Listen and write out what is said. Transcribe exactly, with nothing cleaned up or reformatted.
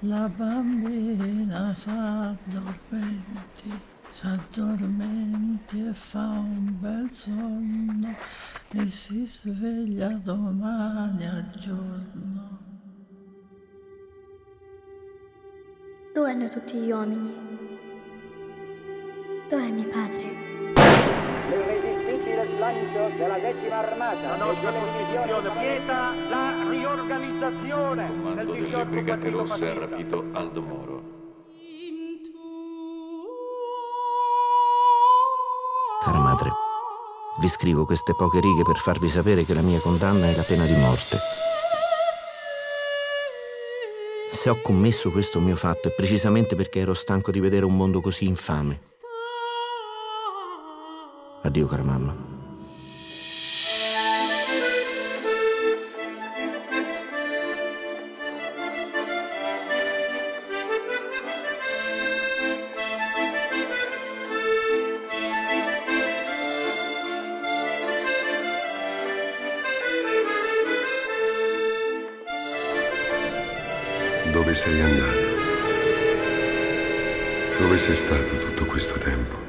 La bambina s'addormenti, s'addormenti e fa un bel sonno e si sveglia domani al giorno. Dove hanno tutti gli uomini? Dov'è mio padre? Della decima armata. La nostra Costituzione vieta la riorganizzazione del disciolto partito fascista. Il comando delle Brigate Rosse ha rapito Aldo Moro. Cara madre, vi scrivo queste poche righe per farvi sapere che la mia condanna è la pena di morte. Se ho commesso questo mio fatto è precisamente perché ero stanco di vedere un mondo così infame. Addio, cara mamma. Dove sei andato? Dove sei stato tutto questo tempo?